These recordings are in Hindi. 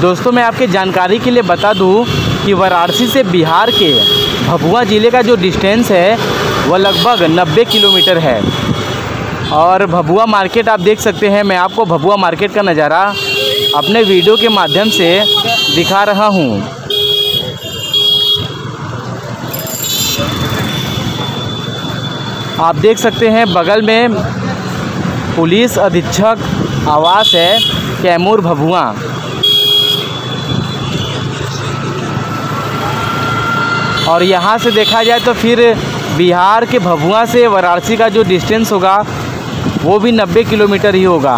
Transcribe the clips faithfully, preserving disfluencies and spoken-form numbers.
दोस्तों मैं आपके जानकारी के लिए बता दूं कि वाराणसी से बिहार के भभुआ ज़िले का जो डिस्टेंस है वह लगभग नब्बे किलोमीटर है। और भभुआ मार्केट आप देख सकते हैं, मैं आपको भभुआ मार्केट का नज़ारा अपने वीडियो के माध्यम से दिखा रहा हूँ। आप देख सकते हैं बगल में पुलिस अधीक्षक आवास है कैमूर भभुआ। और यहाँ से देखा जाए तो फिर बिहार के भभुआ से वाराणसी का जो डिस्टेंस होगा वो भी नब्बे किलोमीटर ही होगा।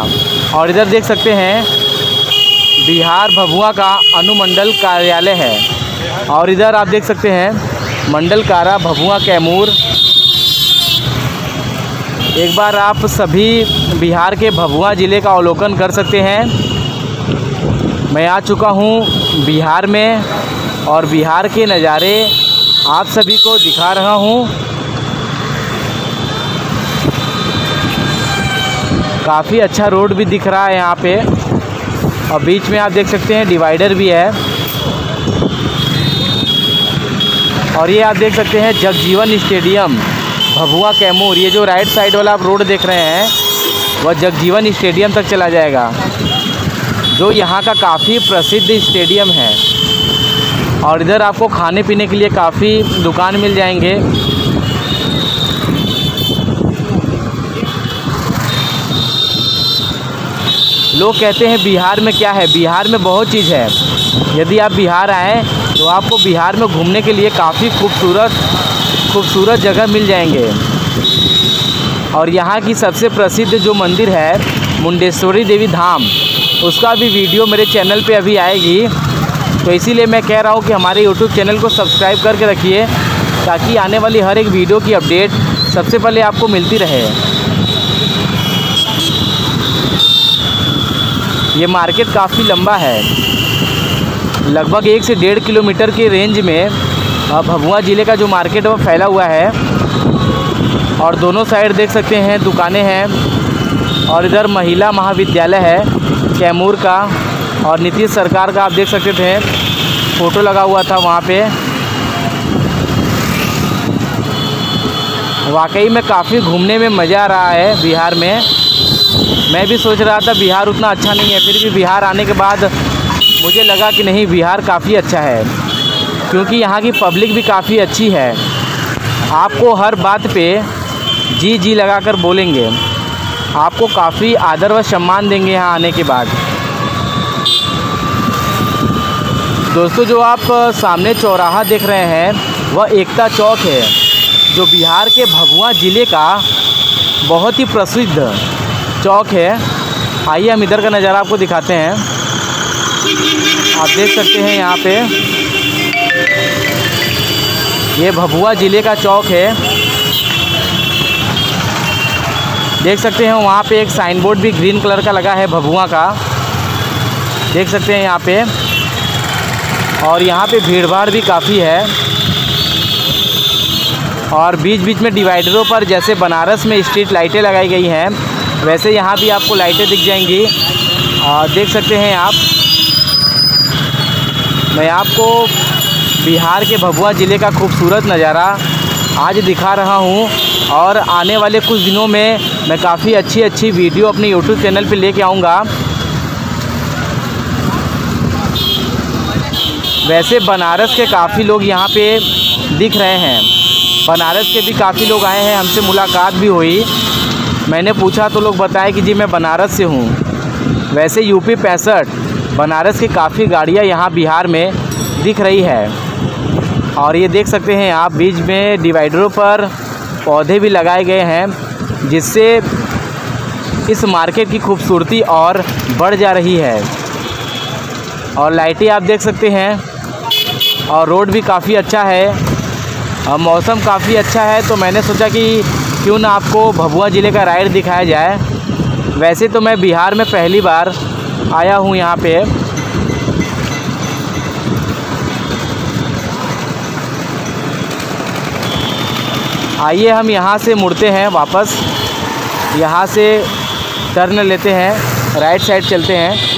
और इधर देख सकते हैं बिहार भभुआ का अनुमंडल कार्यालय है। और इधर आप देख सकते हैं मंडल कारा भभुआ कैमूर। एक बार आप सभी बिहार के भभुआ ज़िले का अवलोकन कर सकते हैं। मैं आ चुका हूँ बिहार में और बिहार के नज़ारे आप सभी को दिखा रहा हूँ। काफ़ी अच्छा रोड भी दिख रहा है यहाँ पे और बीच में आप देख सकते हैं डिवाइडर भी है। और ये आप देख सकते हैं जगजीवन स्टेडियम भभुआ कैमूर। ये जो राइट साइड वाला आप रोड देख रहे हैं वह जगजीवन स्टेडियम तक चला जाएगा, जो यहाँ का काफ़ी प्रसिद्ध स्टेडियम है। और इधर आपको खाने पीने के लिए काफ़ी दुकान मिल जाएंगे। लोग कहते हैं बिहार में क्या है, बिहार में बहुत चीज़ है। यदि आप बिहार आएँ तो आपको बिहार में घूमने के लिए काफ़ी खूबसूरत खूबसूरत जगह मिल जाएंगे। और यहाँ की सबसे प्रसिद्ध जो मंदिर है मुंडेश्वरी देवी धाम, उसका भी वीडियो मेरे चैनल पे अभी आएगी। तो इसीलिए मैं कह रहा हूँ कि हमारे यूट्यूब चैनल को सब्सक्राइब करके रखिए ताकि आने वाली हर एक वीडियो की अपडेट सबसे पहले आपको मिलती रहे। ये मार्केट काफ़ी लंबा है, लगभग एक से डेढ़ किलोमीटर की रेंज में भभुआ ज़िले का जो मार्केट है वो फैला हुआ है। और दोनों साइड देख सकते हैं दुकानें हैं। और इधर महिला महाविद्यालय है कैमूर का और नीतीश सरकार का आप देख सकते थे फ़ोटो लगा हुआ था वहाँ पे। वाकई में काफ़ी घूमने में मज़ा आ रहा है बिहार में। मैं भी सोच रहा था बिहार उतना अच्छा नहीं है, फिर भी बिहार आने के बाद मुझे लगा कि नहीं बिहार काफ़ी अच्छा है, क्योंकि यहाँ की पब्लिक भी काफ़ी अच्छी है। आपको हर बात पे जी जी लगाकर बोलेंगे, आपको काफ़ी आदर व सम्मान देंगे यहाँ आने के बाद। दोस्तों जो आप सामने चौराहा देख रहे हैं वह एकता चौक है, जो बिहार के भभुआ ज़िले का बहुत ही प्रसिद्ध चौक है। आइए हम इधर का नज़ारा आपको दिखाते हैं। आप देख सकते हैं यहाँ पे ये भभुआ ज़िले का चौक है। देख सकते हैं वहाँ पे एक साइन बोर्ड भी ग्रीन कलर का लगा है भभुआ का, देख सकते हैं यहाँ पे। और यहाँ पे भीड़भाड़ भी काफ़ी है। और बीच बीच में डिवाइडरों पर जैसे बनारस में स्ट्रीट लाइटें लगाई गई हैं वैसे यहाँ भी आपको लाइटें दिख जाएंगी। और देख सकते हैं आप, मैं आपको बिहार के भभुआ ज़िले का खूबसूरत नज़ारा आज दिखा रहा हूँ। और आने वाले कुछ दिनों में मैं काफ़ी अच्छी अच्छी वीडियो अपने यूट्यूब चैनल पर लेके आऊँगा। वैसे बनारस के काफ़ी लोग यहाँ पे दिख रहे हैं, बनारस के भी काफ़ी लोग आए हैं, हमसे मुलाकात भी हुई। मैंने पूछा तो लोग बताए कि जी मैं बनारस से हूँ। वैसे यूपी पैंसठ बनारस की काफ़ी गाड़ियाँ यहाँ बिहार में दिख रही है। और ये देख सकते हैं आप बीच में डिवाइडरों पर पौधे भी लगाए गए हैं, जिससे इस मार्केट की खूबसूरती और बढ़ जा रही है। और लाइटें आप देख सकते हैं। और रोड भी काफ़ी अच्छा है, मौसम काफ़ी अच्छा है, तो मैंने सोचा कि क्यों ना आपको भभुआ ज़िले का राइड दिखाया जाए। वैसे तो मैं बिहार में पहली बार आया हूँ यहाँ पे। आइए हम यहाँ से मुड़ते हैं वापस, यहाँ से टर्न लेते हैं, राइट साइड चलते हैं।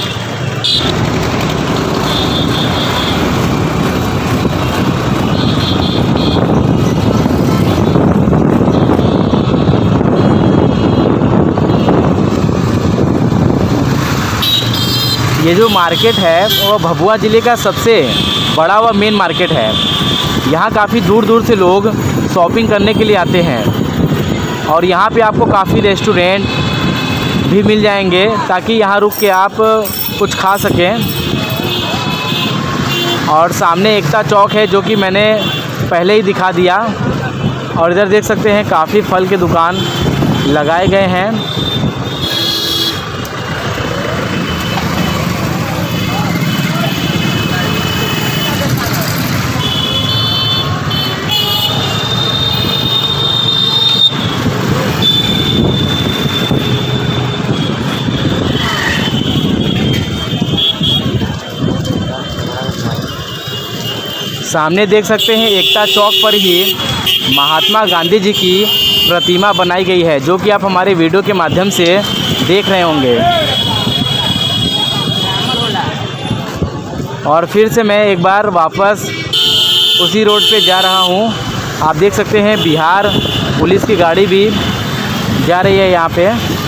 ये जो मार्केट है वो भभुआ ज़िले का सबसे बड़ा व मेन मार्केट है। यहाँ काफ़ी दूर दूर से लोग शॉपिंग करने के लिए आते हैं और यहाँ पे आपको काफ़ी रेस्टोरेंट भी मिल जाएंगे ताकि यहाँ रुक के आप कुछ खा सकें। और सामने एकता चौक है जो कि मैंने पहले ही दिखा दिया। और इधर देख सकते हैं काफ़ी फल के दुकान लगाए गए हैं। सामने देख सकते हैं एकता चौक पर ही महात्मा गांधी जी की प्रतिमा बनाई गई है जो कि आप हमारे वीडियो के माध्यम से देख रहे होंगे। और फिर से मैं एक बार वापस उसी रोड पे जा रहा हूं। आप देख सकते हैं बिहार पुलिस की गाड़ी भी जा रही है यहाँ पे।